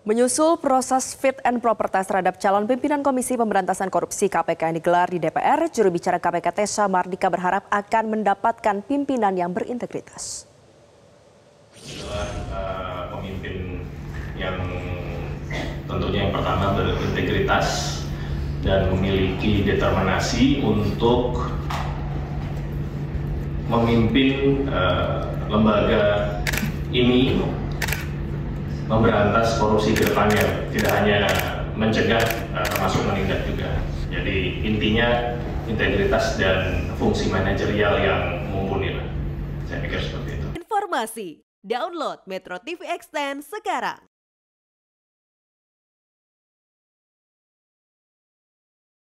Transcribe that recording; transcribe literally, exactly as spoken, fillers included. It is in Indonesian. Menyusul proses fit and proper test terhadap calon pimpinan Komisi Pemberantasan Korupsi K P K yang digelar di D P R, juru bicara K P K Tessa Mardika berharap akan mendapatkan pimpinan yang berintegritas. Uh, pemimpin yang tentunya yang pertama berintegritas dan memiliki determinasi untuk memimpin uh, lembaga ini memberantas korupsi ke depannya, tidak hanya mencegah termasuk menindak juga. Jadi intinya integritas dan fungsi manajerial yang mumpuni lah. Saya pikir seperti itu. Informasi, download Metro T V Extend sekarang.